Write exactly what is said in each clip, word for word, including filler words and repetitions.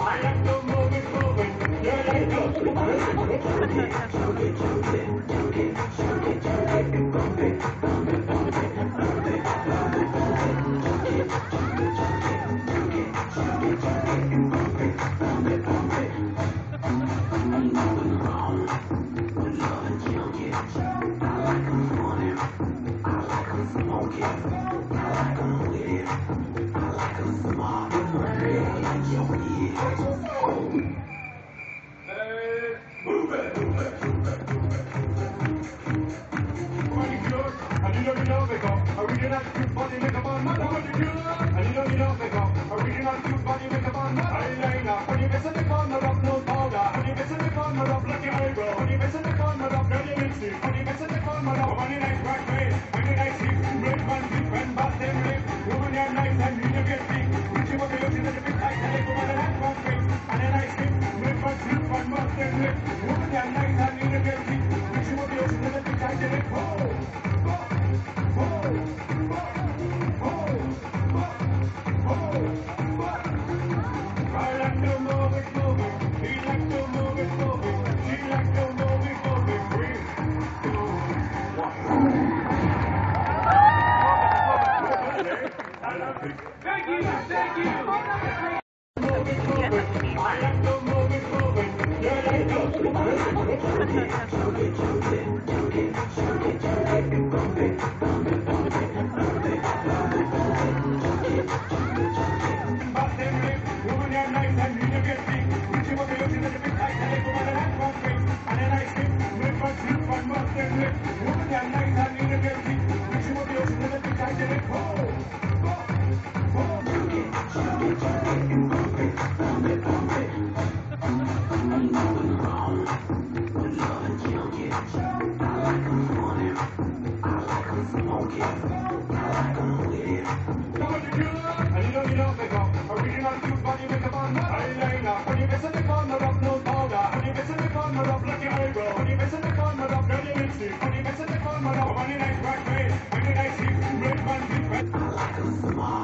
I like them smart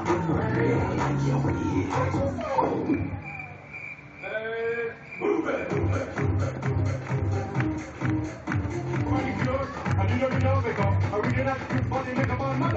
and real, like your ears.